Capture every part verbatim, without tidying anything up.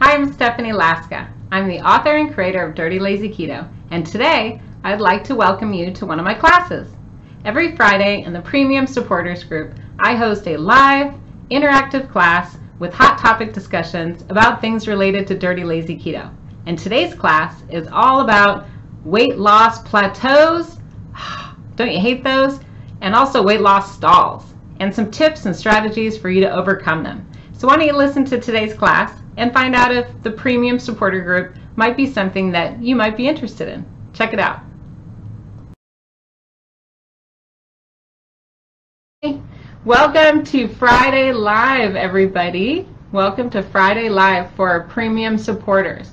Hi, I'm Stephanie Laska. I'm the author and creator of Dirty Lazy Keto, and today I'd like to welcome you to one of my classes. Every Friday in the Premium Supporters Group, I host a live, interactive class with hot topic discussions about things related to Dirty Lazy Keto. And today's class is all about weight loss plateaus, don't you hate those? And also weight loss stalls, and some tips and strategies for you to overcome them. So why don't you listen to today's class and find out if the Premium Supporter Group might be something that you might be interested in. Check it out. Welcome to Friday Live, everybody. Welcome to Friday Live for Premium Supporters.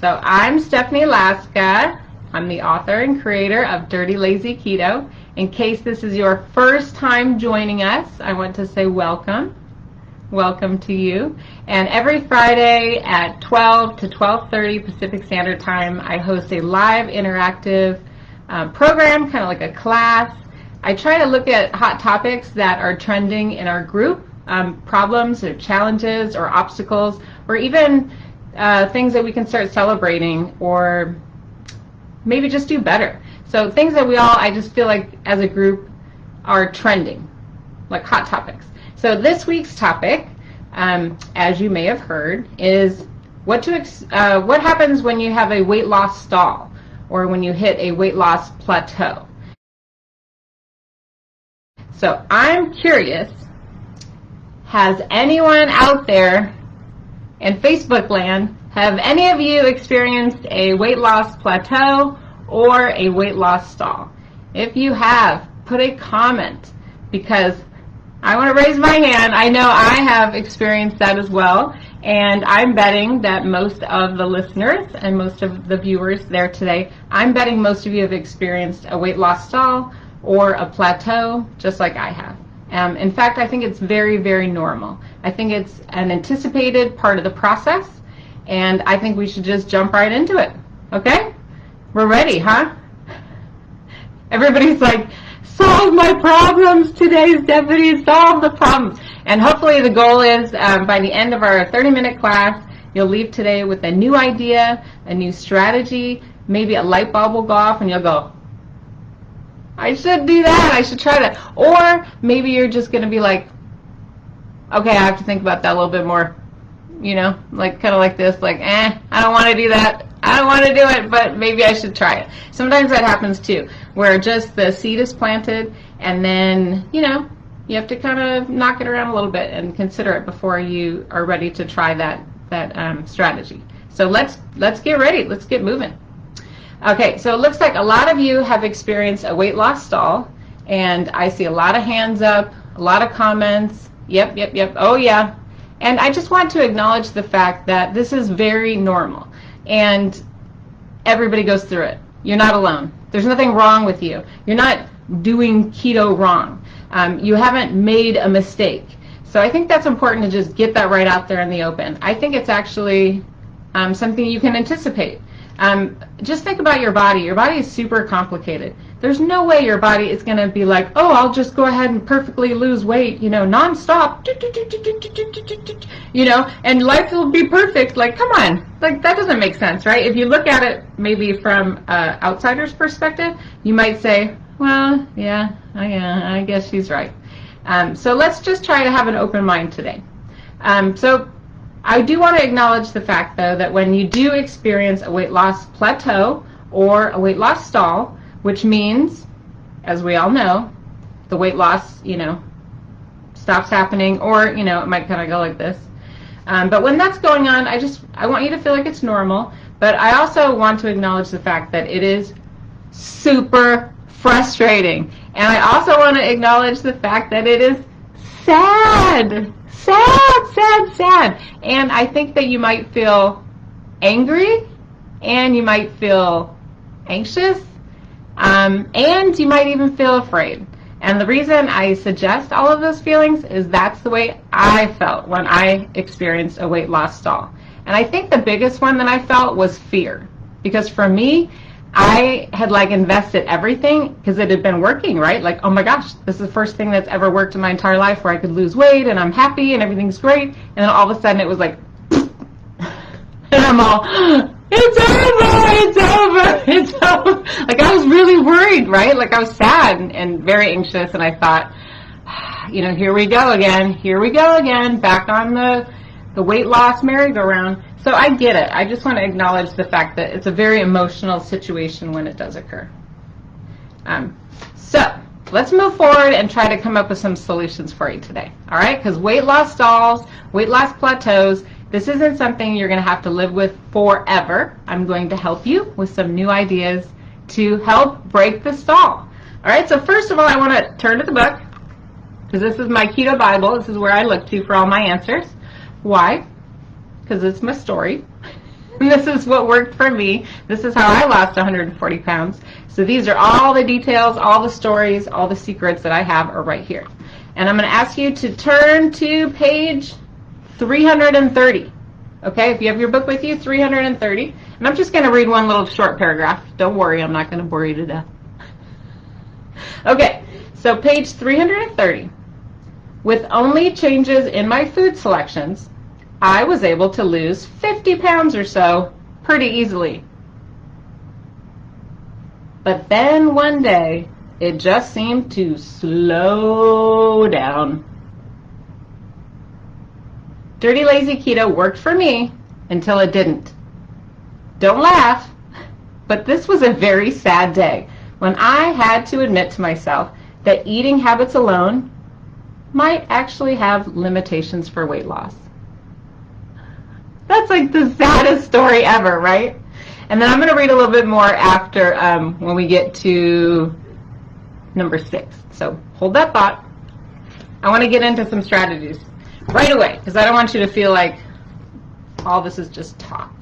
So I'm Stephanie Laska. I'm the author and creator of Dirty Lazy Keto. In case this is your first time joining us, I want to say welcome. Welcome to you. And every Friday at twelve to twelve thirty Pacific Standard Time, I host a live interactive uh, program, kind of like a class. I try to look at hot topics that are trending in our group, um, problems or challenges or obstacles, or even uh, things that we can start celebrating or maybe just do better. So things that we all, I just feel like as a group, are trending, like hot topics. So this week's topic, um, as you may have heard, is what to ex uh, what happens when you have a weight loss stall or when you hit a weight loss plateau. So I'm curious, has anyone out there in Facebook land, have any of you experienced a weight loss plateau or a weight loss stall? If you have, put a comment, because I want to raise my hand. I know I have experienced that as well, and I'm betting that most of the listeners and most of the viewers there today, I'm betting most of you have experienced a weight loss stall or a plateau, just like I have. Um, in fact, I think it's very, very normal. I think it's an anticipated part of the process, and I think we should just jump right into it. Okay? We're ready, huh? Everybody's like, solve my problems today, Stephanie, solve the problems. And hopefully the goal is um, by the end of our thirty minute class, you'll leave today with a new idea, a new strategy, maybe a light bulb will go off and you'll go, I should do that, I should try that. Or maybe you're just going to be like, okay, I have to think about that a little bit more, you know, like kind of like this, like, eh, I don't want to do that. I don't want to do it, but maybe I should try it. Sometimes that happens too, where just the seed is planted and then, you know, you have to kind of knock it around a little bit and consider it before you are ready to try that, that um, strategy. So let's, let's get ready. Let's get moving. Okay, so it looks like a lot of you have experienced a weight loss stall, and I see a lot of hands up, a lot of comments. Yep, yep, yep. Oh, yeah. And I just want to acknowledge the fact that this is very normal. And everybody goes through it. You're not alone. There's nothing wrong with you. You're not doing keto wrong. Um, you haven't made a mistake. So I think that's important to just get that right out there in the open. I think it's actually um, something you can anticipate. Um, just think about your body. Your body is super complicated. There's no way your body is going to be like, oh, I'll just go ahead and perfectly lose weight, you know, nonstop, you know, and life will be perfect. Like, come on, like that doesn't make sense, right? If you look at it maybe from an uh, outsider's perspective, you might say, well, yeah, I, uh, I guess she's right. Um, so let's just try to have an open mind today. Um, so. I do want to acknowledge the fact, though, that when you do experience a weight loss plateau or a weight loss stall, which means, as we all know, the weight loss, you know, stops happening, or, you know, it might kind of go like this. Um, but when that's going on, I just, I want you to feel like it's normal, but I also want to acknowledge the fact that it is super frustrating. And I also want to acknowledge the fact that it is sad. Sad, sad, sad. And I think that you might feel angry, and you might feel anxious, um, and you might even feel afraid. And the reason I suggest all of those feelings is that's the way I felt when I experienced a weight loss stall. And I think the biggest one that I felt was fear, because for me, I had like invested everything because it had been working, right? Like, oh my gosh, this is the first thing that's ever worked in my entire life where I could lose weight and I'm happy and everything's great. And then all of a sudden it was like, I'm all, it's over, it's over, it's over. Like, I was really worried, right? Like, I was sad and, and very anxious, and I thought, you know, here we go again, here we go again, back on the, the weight loss merry-go-round. So I get it. I just want to acknowledge the fact that it's a very emotional situation when it does occur. Um, so let's move forward and try to come up with some solutions for you today, all right? Because weight loss stalls, weight loss plateaus, this isn't something you're going to have to live with forever. I'm going to help you with some new ideas to help break the stall, all right? So first of all, I want to turn to the book, because this is my keto Bible. This is where I look to for all my answers. Why? Because it's my story. And this is what worked for me. This is how I lost one hundred forty pounds. So these are all the details, all the stories, all the secrets that I have are right here. And I'm going to ask you to turn to page three hundred thirty. Okay, if you have your book with you, three hundred thirty. And I'm just going to read one little short paragraph. Don't worry, I'm not going to bore you to death. Okay, so page three hundred thirty. With only changes in my food selections, I was able to lose fifty pounds or so pretty easily. But then one day, it just seemed to slow down. Dirty Lazy Keto worked for me until it didn't. Don't laugh, but this was a very sad day when I had to admit to myself that eating habits alone might actually have limitations for weight loss. That's like the saddest story ever, right? And then I'm going to read a little bit more after um, when we get to number six. So hold that thought. I want to get into some strategies right away because I don't want you to feel like all this is just talk.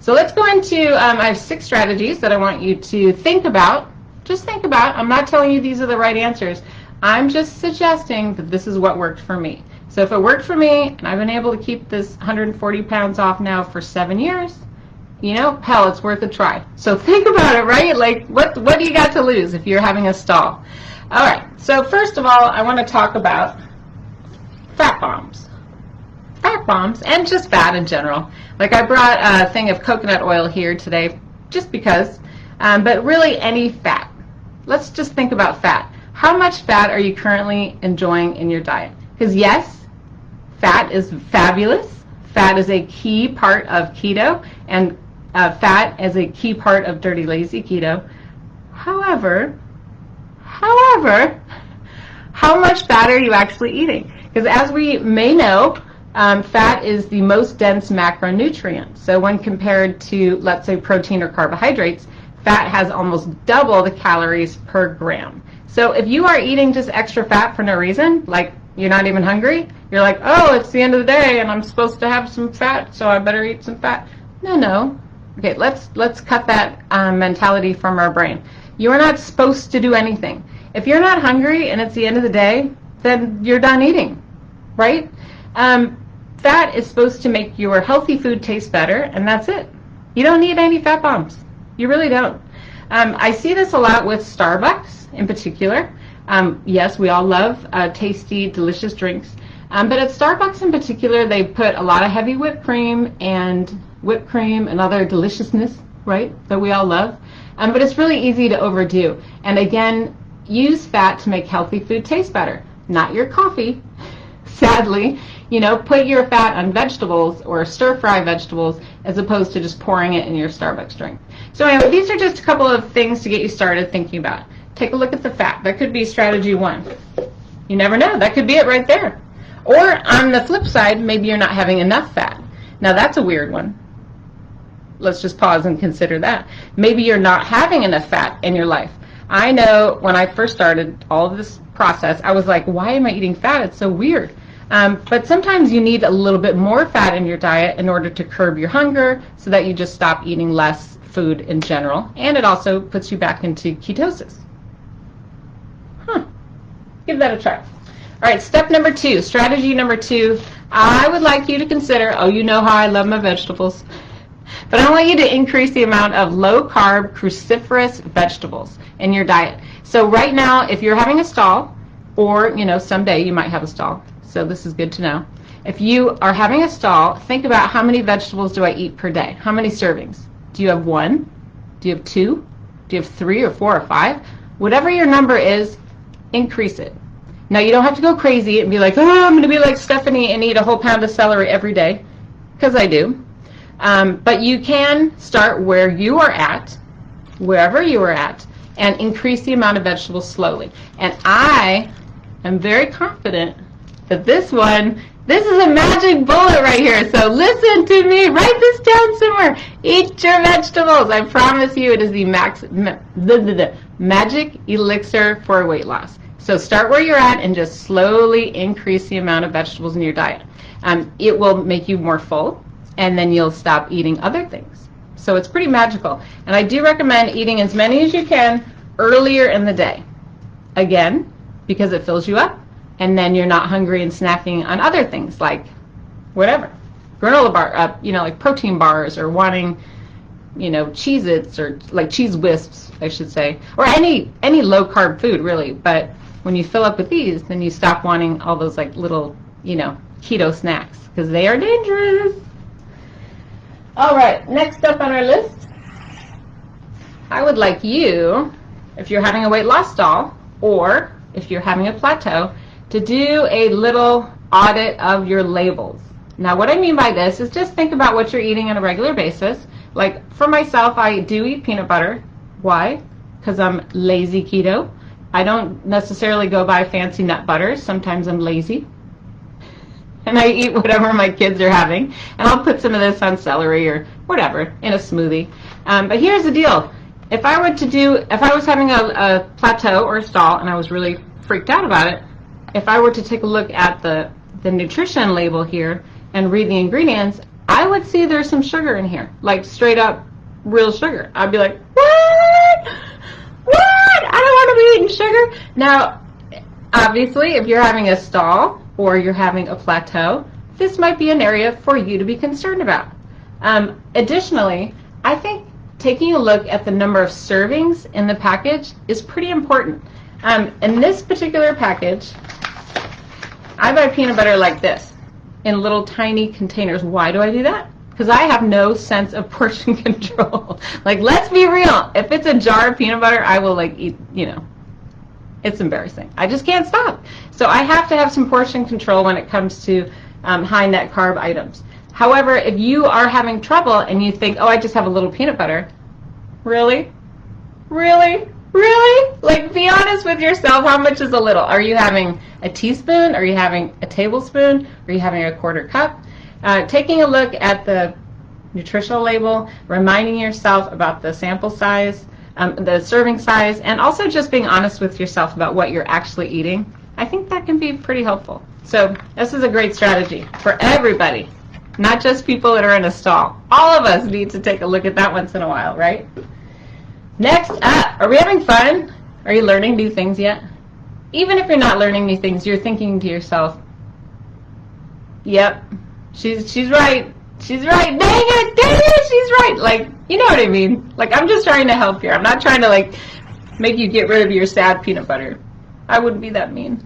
So let's go into, um, I have six strategies that I want you to think about. Just think about. I'm not telling you these are the right answers. I'm just suggesting that this is what worked for me. So if it worked for me, and I've been able to keep this one hundred forty pounds off now for seven years, you know, hell, it's worth a try. So think about it, right? Like, what what do you got to lose if you're having a stall? All right, so first of all, I want to talk about fat bombs. Fat bombs, and just fat in general. Like, I brought a thing of coconut oil here today just because, um, but really any fat. Let's just think about fat. How much fat are you currently enjoying in your diet? Because yes, fat is fabulous. Fat is a key part of keto, and uh, fat is a key part of Dirty Lazy Keto. However, however, how much fat are you actually eating? Because as we may know, um, fat is the most dense macronutrient. So when compared to, let's say, protein or carbohydrates, fat has almost double the calories per gram. So if you are eating just extra fat for no reason, like you're not even hungry, you're like, oh, it's the end of the day and I'm supposed to have some fat, so I better eat some fat. No, no. Okay, let's let's cut that um, mentality from our brain. You are not supposed to do anything. If you're not hungry and it's the end of the day, then you're done eating, right? Um, fat is supposed to make your healthy food taste better, and that's it. You don't need any fat bombs. You really don't. Um, I see this a lot with Starbucks in particular. Um, yes, we all love uh, tasty, delicious drinks, um, but at Starbucks in particular, they put a lot of heavy whipped cream and whipped cream and other deliciousness, right, that we all love, um, but it's really easy to overdo. And again, use fat to make healthy food taste better, not your coffee, sadly. You know, put your fat on vegetables or stir-fry vegetables as opposed to just pouring it in your Starbucks drink. So anyway, these are just a couple of things to get you started thinking about. Take a look at the fat. That could be strategy one. You never know. That could be it right there. Or on the flip side, maybe you're not having enough fat. Now that's a weird one. Let's just pause and consider that. Maybe you're not having enough fat in your life. I know when I first started all of this process, I was like, why am I eating fat? It's so weird. Um, but sometimes you need a little bit more fat in your diet in order to curb your hunger so that you just stop eating less food in general. And it also puts you back into ketosis. Give that a try. All right, step number two, strategy number two, I would like you to consider, oh, you know how I love my vegetables, but I want you to increase the amount of low-carb cruciferous vegetables in your diet. So right now, if you're having a stall, or, you know, someday you might have a stall, so this is good to know, If you are having a stall, think about how many vegetables do I eat per day? How many servings? Do you have one? Do you have two? Do you have three or four or five? Whatever your number is, increase it. Now, you don't have to go crazy and be like, oh, I'm going to be like Stephanie and eat a whole pound of celery every day, because I do. Um, but you can start where you are at, wherever you are at, and increase the amount of vegetables slowly. And I am very confident that this one, this is a magic bullet right here. So listen to me. Write this down somewhere. Eat your vegetables. I promise you it is the max, ma, the, the, the magic elixir for weight loss. So start where you're at and just slowly increase the amount of vegetables in your diet. Um, it will make you more full, and then you'll stop eating other things. So it's pretty magical. And I do recommend eating as many as you can earlier in the day. Again, because it fills you up, and then you're not hungry and snacking on other things like whatever. Granola bar, uh, you know, like protein bars, or wanting, you know, Cheez-Its, or like Cheez Wisps, I should say, or any any low-carb food, really. But when you fill up with these, then you stop wanting all those like little, you know, keto snacks, because they are dangerous. All right, next up on our list, I would like you, if you're having a weight loss stall, or if you're having a plateau, to do a little audit of your labels. Now, what I mean by this is just think about what you're eating on a regular basis. Like for myself, I do eat peanut butter. Why? Because I'm lazy keto. I don't necessarily go buy fancy nut butters. Sometimes I'm lazy. And I eat whatever my kids are having. And I'll put some of this on celery or whatever in a smoothie. Um, but here's the deal. If I were to do, if I was having a, a plateau or a stall and I was really freaked out about it, if I were to take a look at the, the nutrition label here and read the ingredients, I would see there's some sugar in here, like straight up real sugar. I'd be like, what? What? I don't want to be eating sugar. Now, obviously, if you're having a stall or you're having a plateau, this might be an area for you to be concerned about. Um, additionally, I think taking a look at the number of servings in the package is pretty important. Um, in this particular package, I buy peanut butter like this in little tiny containers. Why do I do that? Because I have no sense of portion control. Like, let's be real. If it's a jar of peanut butter, I will like eat, you know, it's embarrassing. I just can't stop. So I have to have some portion control when it comes to um, high net carb items. However, if you are having trouble and you think, oh, I just have a little peanut butter, really? Really? Really? Like, be honest with yourself. How much is a little? Are you having a teaspoon? Are you having a tablespoon? Are you having a quarter cup? Uh, taking a look at the nutritional label, reminding yourself about the sample size, um, the serving size, and also just being honest with yourself about what you're actually eating, I think that can be pretty helpful. So this is a great strategy for everybody, not just people that are in a stall. All of us need to take a look at that once in a while, right? Next up, are we having fun? Are you learning new things yet? Even if you're not learning new things, you're thinking to yourself, yep, she's she's right. She's right. Dang it, dang it, she's right. Like, you know what I mean? Like, I'm just trying to help here. I'm not trying to, like, make you get rid of your sad peanut butter. I wouldn't be that mean.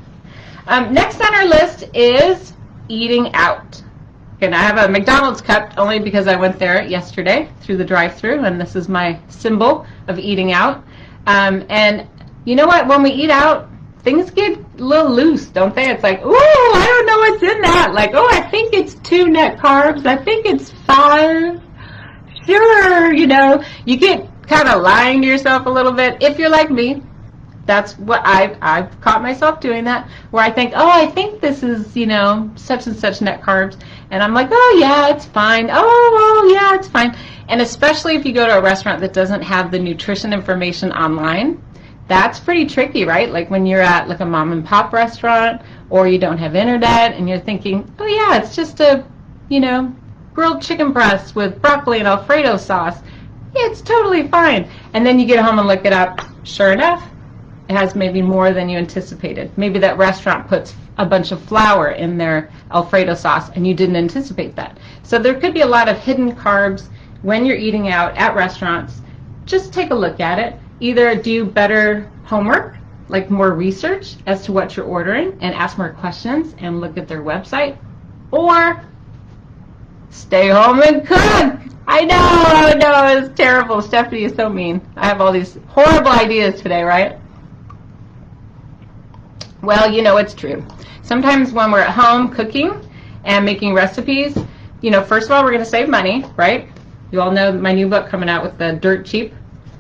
Um, next on our list is eating out. Okay, now I have a McDonald's cup only because I went there yesterday through the drive-thru, and this is my symbol of eating out. Um, and you know what? When we eat out, things get a little loose, don't they? It's like, ooh, I don't know what's in that. Like, oh, I think it's two net carbs. I think it's five. Sure, you know, you get kind of lying to yourself a little bit if you're like me. That's what I've, I've caught myself doing, that, where I think, oh, I think this is, you know, such and such net carbs. And I'm like, oh, yeah, it's fine. Oh, oh, yeah, it's fine. And especially if you go to a restaurant that doesn't have the nutrition information online, that's pretty tricky, right? Like when you're at like a mom and pop restaurant, or you don't have internet and you're thinking, oh, yeah, it's just a, you know, grilled chicken breast with broccoli and Alfredo sauce. Yeah, it's totally fine. And then you get home and look it up. Sure enough, it has maybe more than you anticipated. Maybe that restaurant puts a bunch of flour in their Alfredo sauce and you didn't anticipate that. So there could be a lot of hidden carbs when you're eating out at restaurants. Just take a look at it. Either do better homework, like more research as to what you're ordering, and ask more questions and look at their website, or stay home and cook. I know, no, it's terrible. Stephanie is so mean. I have all these horrible ideas today, right? Well, you know, it's true. Sometimes when we're at home cooking and making recipes, you know, first of all, we're going to save money, right? You all know my new book coming out with the Dirt Cheap.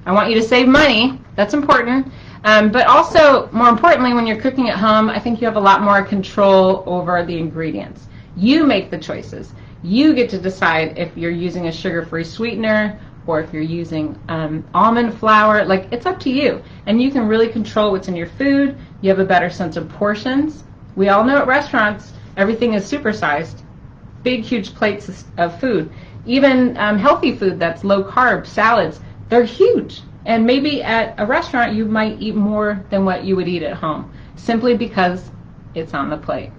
I want you to save money. That's important. Um, but also, more importantly, when you're cooking at home, I think you have a lot more control over the ingredients. You make the choices. You get to decide if you're using a sugar-free sweetener or if you're using um, almond flour. Like, it's up to you. And you can really control what's in your food. You have a better sense of portions. We all know at restaurants, everything is supersized. Big, huge plates of food. Even um, healthy food that's low-carb, salads, they're huge. And maybe at a restaurant you might eat more than what you would eat at home, simply because it's on the plate.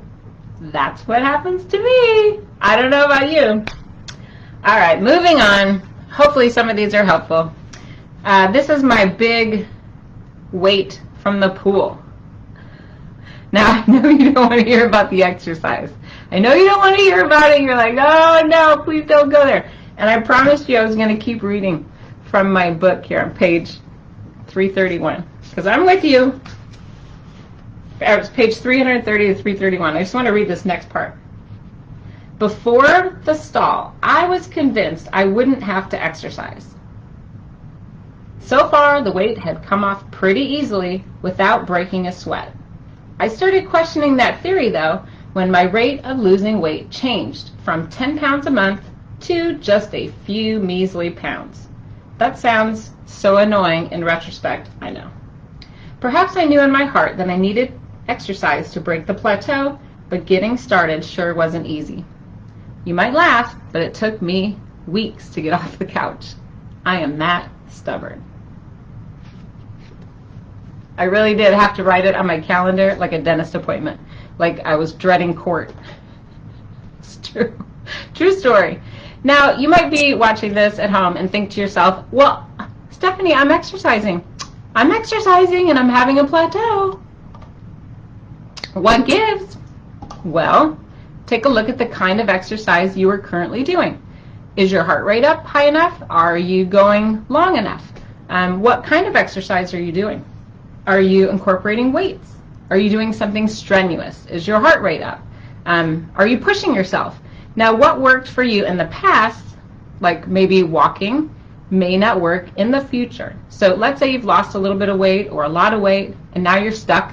That's what happens to me. I don't know about you. All right, moving on. Hopefully some of these are helpful. Uh, this is my big weight from the pool. Now, I know you don't want to hear about the exercise. I know you don't want to hear about it. You're like, oh, no, please don't go there. And I promised you I was going to keep reading from my book here on page three thirty-one, because I'm with you. It was page three thirty to three thirty-one. I just want to read this next part. Before the stall, I was convinced I wouldn't have to exercise. So far, the weight had come off pretty easily without breaking a sweat. I started questioning that theory, though, when my rate of losing weight changed from ten pounds a month to just a few measly pounds. That sounds so annoying in retrospect, I know. Perhaps I knew in my heart that I needed exercise to break the plateau, but getting started sure wasn't easy. You might laugh, but it took me weeks to get off the couch. I am that stubborn. I really did have to write it on my calendar like a dentist appointment, like I was dreading court. It's true. True story. Now, you might be watching this at home and think to yourself, well, Stephanie, I'm exercising. I'm exercising and I'm having a plateau. What gives? Well, take a look at the kind of exercise you are currently doing. Is your heart rate up high enough? Are you going long enough? Um, what kind of exercise are you doing? Are you incorporating weights? Are you doing something strenuous? Is your heart rate up? Um, are you pushing yourself? Now, what worked for you in the past, like maybe walking, may not work in the future. So let's say you've lost a little bit of weight or a lot of weight, and now you're stuck,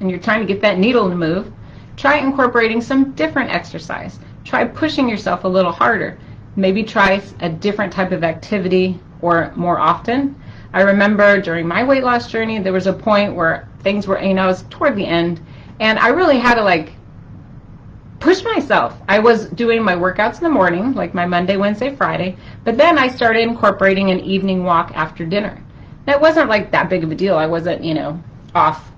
and you're trying to get that needle to move. Try incorporating some different exercise. Try pushing yourself a little harder. Maybe try a different type of activity or more often. I remember during my weight loss journey, there was a point where things were, you know, I was toward the end, and I really had to, like, push myself. I was doing my workouts in the morning, like my Monday, Wednesday, Friday, but then I started incorporating an evening walk after dinner. That wasn't like that big of a deal. I wasn't, you know, off,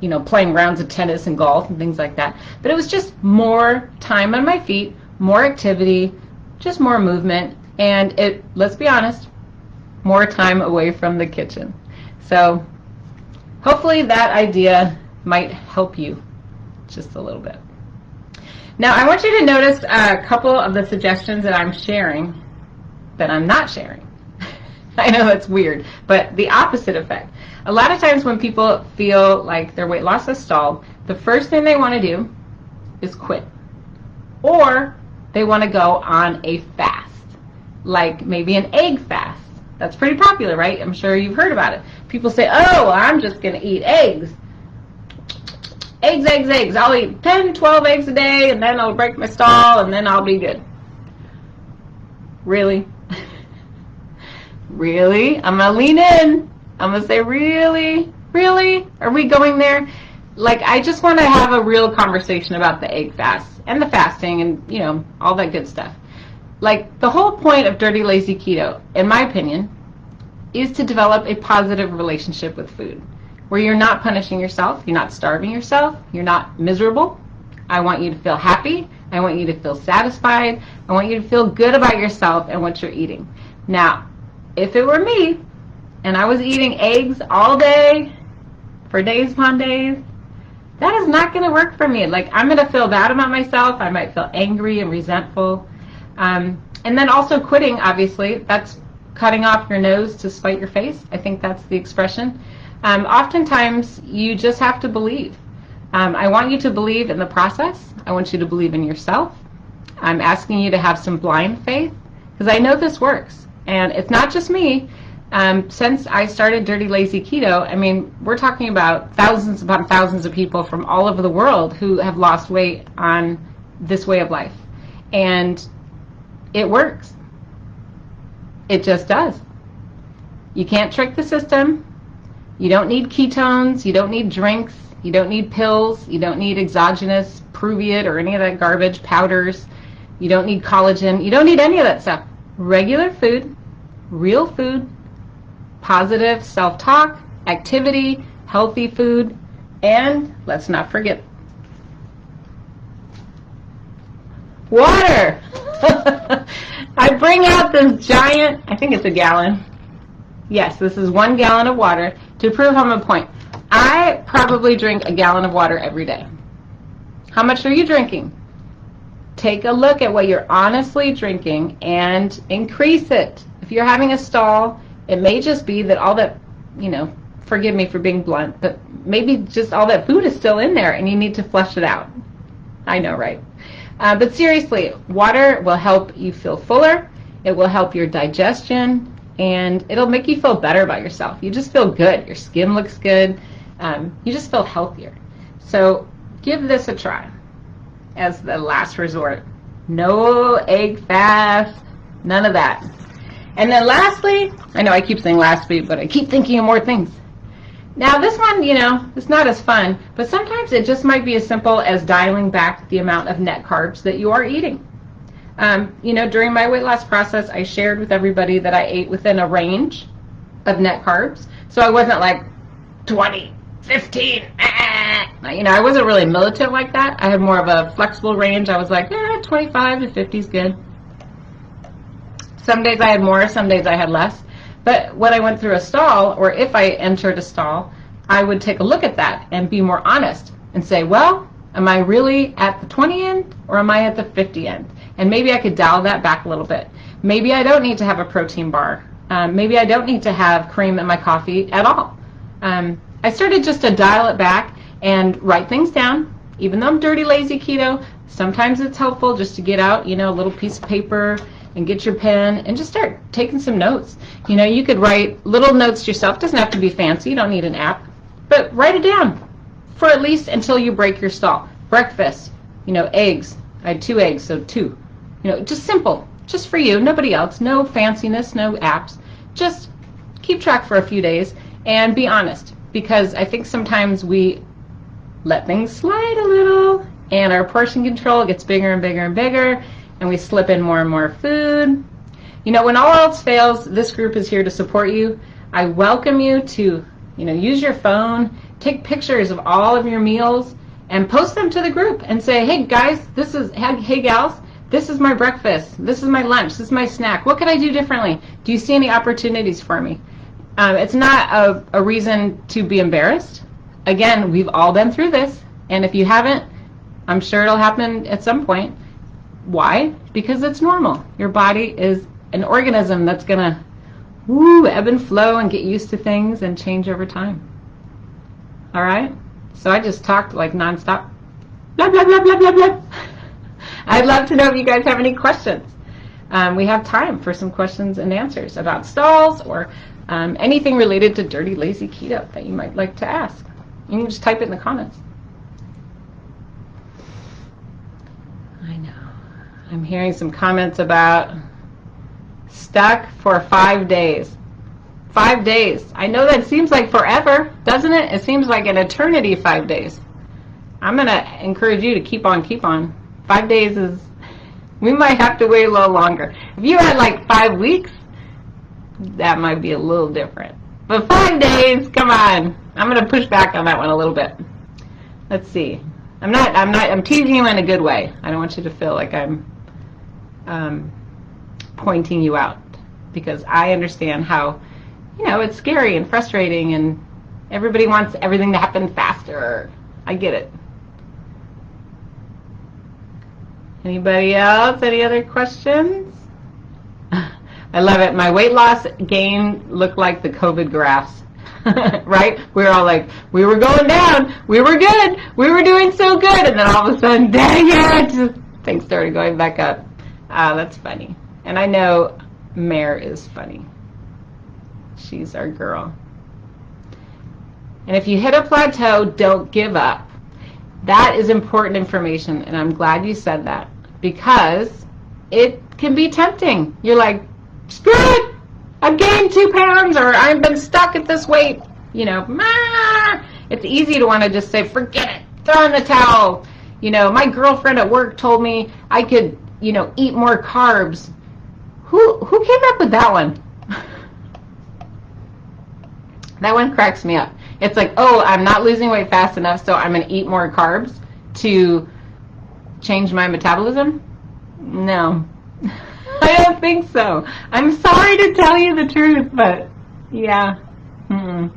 you know, playing rounds of tennis and golf and things like that, but it was just more time on my feet, more activity, just more movement, and it, let's be honest, more time away from the kitchen. So hopefully that idea might help you just a little bit. Now, I want you to notice a couple of the suggestions that I'm sharing that I'm not sharing. I know that's weird, but the opposite effect. A lot of times when people feel like their weight loss has stalled, the first thing they want to do is quit. Or they want to go on a fast, like maybe an egg fast. That's pretty popular, right? I'm sure you've heard about it. People say, oh, I'm just going to eat eggs. Eggs, eggs, eggs. I'll eat ten, twelve eggs a day, and then I'll break my stall, and then I'll be good. Really? Really? I'm going to lean in. I'm going to say, really? Really? Are we going there? Like, I just want to have a real conversation about the egg fast and the fasting and, you know, all that good stuff. Like, the whole point of Dirty Lazy Keto, in my opinion, is to develop a positive relationship with food, where you're not punishing yourself, you're not starving yourself, you're not miserable. I want you to feel happy. I want you to feel satisfied. I want you to feel good about yourself and what you're eating. Now, if it were me, and I was eating eggs all day for days upon days, that is not going to work for me. Like, I'm going to feel bad about myself. I might feel angry and resentful. Um, and then also quitting, obviously. That's cutting off your nose to spite your face. I think that's the expression. Um, oftentimes, you just have to believe. Um, I want you to believe in the process. I want you to believe in yourself. I'm asking you to have some blind faith, because I know this works. And it's not just me. Um, since I started Dirty Lazy Keto, I mean, we're talking about thousands upon thousands of people from all over the world who have lost weight on this way of life. And it works. It just does. You can't trick the system. You don't need ketones. You don't need drinks. You don't need pills. You don't need exogenous Pruviat or any of that garbage, powders. You don't need collagen. You don't need any of that stuff. Regular food, real food, positive self-talk, activity, healthy food, and let's not forget water. I bring out this giant, I think it's a gallon. Yes, this is one gallon of water to prove I'm a point. I probably drink a gallon of water every day. How much are you drinking? Take a look at what you're honestly drinking and increase it. If you're having a stall, it may just be that all that, you know, forgive me for being blunt, but maybe just all that food is still in there and you need to flush it out. I know, right? Uh, but seriously, water will help you feel fuller. It will help your digestion, and it'll make you feel better about yourself. You just feel good. Your skin looks good. Um, you just feel healthier. So give this a try as the last resort. No egg fast, none of that. And then lastly, I know I keep saying last week, but I keep thinking of more things. Now this one, you know, it's not as fun, but sometimes it just might be as simple as dialing back the amount of net carbs that you are eating. Um, you know, during my weight loss process, I shared with everybody that I ate within a range of net carbs. So I wasn't like twenty, fifteen, ah. You know, I wasn't really militant like that. I had more of a flexible range. I was like, eh, twenty-five to fifty is good. Some days I had more, some days I had less. But when I went through a stall, or if I entered a stall, I would take a look at that and be more honest and say, well, am I really at the twenty end or am I at the fifty end? And maybe I could dial that back a little bit. Maybe I don't need to have a protein bar. Um, maybe I don't need to have cream in my coffee at all. Um, I started just to dial it back and write things down. Even though I'm dirty, lazy keto, sometimes it's helpful just to get out, you know, a little piece of paper, and get your pen and just start taking some notes. You know, you could write little notes to yourself. It doesn't have to be fancy. You don't need an app. But write it down for at least until you break your stall. Breakfast, you know, eggs. I had two eggs, so two. You know, just simple, just for you, nobody else. No fanciness, no apps. Just keep track for a few days and be honest, because I think sometimes we let things slide a little and our portion control gets bigger and bigger and bigger, and we slip in more and more food. You know, when all else fails, this group is here to support you. I welcome you to, you know, use your phone, take pictures of all of your meals, and post them to the group and say, hey guys, this is, hey gals, this is my breakfast, this is my lunch, this is my snack. What can I do differently? Do you see any opportunities for me? Um, it's not a, a reason to be embarrassed. Again, we've all been through this, and if you haven't, I'm sure it'll happen at some point. Why? Because it's normal. Your body is an organism that's going to woo, ebb and flow and get used to things and change over time. All right? So I just talked like nonstop. Blah, blah, blah, blah, blah, blah. I'd love to know if you guys have any questions. Um, we have time for some questions and answers about stalls or um, anything related to Dirty Lazy Keto that you might like to ask. You can just type it in the comments. I'm hearing some comments about stuck for five days. Five days. I know that seems like forever, doesn't it? It seems like an eternity, five days. I'm going to encourage you to keep on, keep on. Five days is, we might have to wait a little longer. If you had like five weeks, that might be a little different. But five days, come on. I'm going to push back on that one a little bit. Let's see. I'm not, I'm not, I'm teasing you in a good way. I don't want you to feel like I'm Um, pointing you out, because I understand how, you know, it's scary and frustrating and everybody wants everything to happen faster. I get it. Anybody else? Any other questions? I love it. My weight loss gain looked like the COVID graphs. Right? We were all like, we were going down. We were good. We were doing so good. And then all of a sudden, dang it, things started going back up. Ah, that's funny. And I know Mare is funny. She's our girl. And if you hit a plateau, don't give up. That is important information, and I'm glad you said that, because it can be tempting. You're like, screw it, I've gained two pounds, or I've been stuck at this weight. You know, ah! It's easy to want to just say, forget it, throw in the towel. You know, my girlfriend at work told me I could, you know, eat more carbs. Who, who came up with that one? That one cracks me up. It's like, oh, I'm not losing weight fast enough, so I'm going to eat more carbs to change my metabolism? No. I don't think so. I'm sorry to tell you the truth, but yeah. Mm-mm.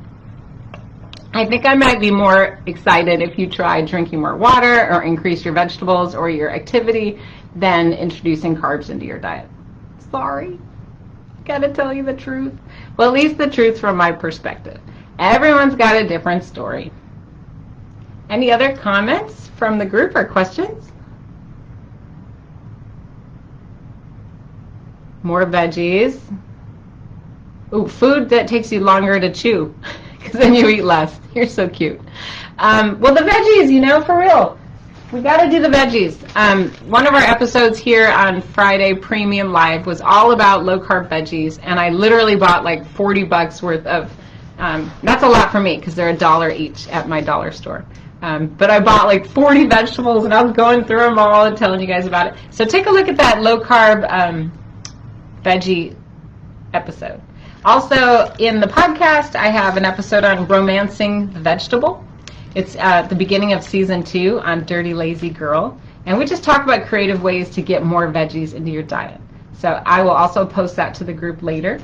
I think I might be more excited if you try drinking more water or increase your vegetables or your activity than introducing carbs into your diet. Sorry. Gotta tell you the truth. Well, at least the truth from my perspective. Everyone's got a different story. Any other comments from the group or questions? More veggies. Ooh, food that takes you longer to chew, because then you eat less. You're so cute. Um, well, the veggies, you know, for real. We got to do the veggies. Um, one of our episodes here on Friday Premium Live was all about low-carb veggies, and I literally bought like forty bucks worth of Um, that's a lot for me because they're a dollar each at my dollar store. Um, but I bought like forty vegetables, and I was going through them all and telling you guys about it. So take a look at that low-carb um, veggie episode. Also, in the podcast, I have an episode on romancing the vegetable. It's at the beginning of season two on Dirty Lazy Girl. And we just talk about creative ways to get more veggies into your diet. So I will also post that to the group later.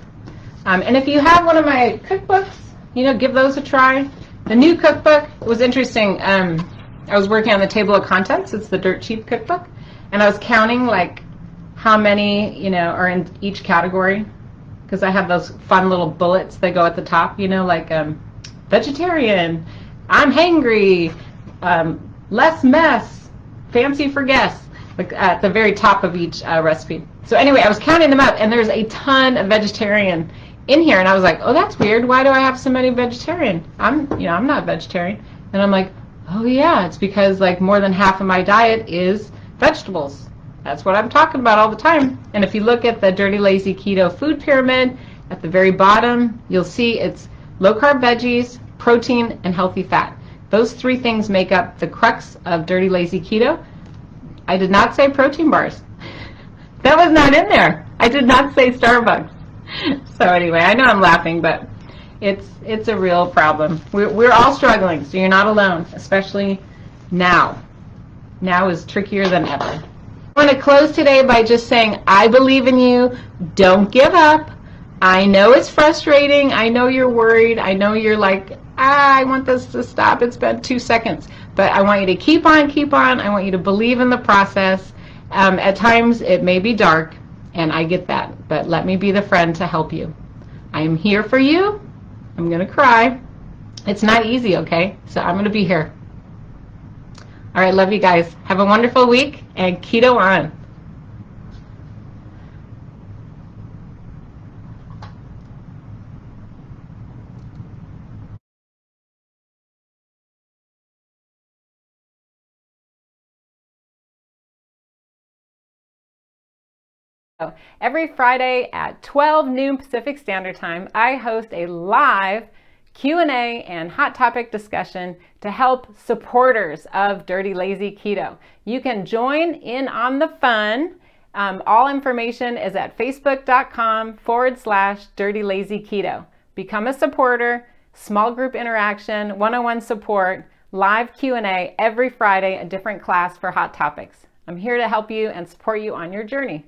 Um, and if you have one of my cookbooks, you know, give those a try. The new cookbook was interesting. Um, I was working on the table of contents. It's the Dirt Cheap cookbook. And I was counting, like, how many, you know, are in each category. Because I have those fun little bullets that go at the top, you know, like um, vegetarian, I'm hangry, um, less mess, fancy for guests, like at the very top of each uh, recipe. So anyway, I was counting them up, and there's a ton of vegetarian in here, and I was like, oh, that's weird. Why do I have so many vegetarian? I'm, you know, I'm not vegetarian. And I'm like, oh yeah, it's because like more than half of my diet is vegetables. That's what I'm talking about all the time. And if you look at the Dirty Lazy Keto food pyramid at the very bottom, you'll see it's low carb veggies, protein, and healthy fat. Those three things make up the crux of Dirty Lazy Keto. I did not say protein bars. That was not in there. I did not say Starbucks. So anyway, I know I'm laughing, but it's it's a real problem. We're, we're all struggling, so you're not alone, especially now. Now is trickier than ever. I want to close today by just saying, I believe in you. Don't give up. I know it's frustrating. I know you're worried. I know you're like, ah, I want this to stop. It's been two seconds. But I want you to keep on, keep on. I want you to believe in the process. Um, at times, it may be dark. And I get that, but let me be the friend to help you. I am here for you. I'm going to cry. It's not easy, okay? So I'm going to be here. All right, love you guys. Have a wonderful week, and keto on. Every Friday at twelve noon Pacific Standard Time, I host a live Q and A and hot topic discussion to help supporters of Dirty Lazy Keto. You can join in on the fun. Um, all information is at facebook.com forward slash Dirty Lazy Keto. Become a supporter, small group interaction, one-on-one support, live Q and A every Friday, a different class for hot topics. I'm here to help you and support you on your journey.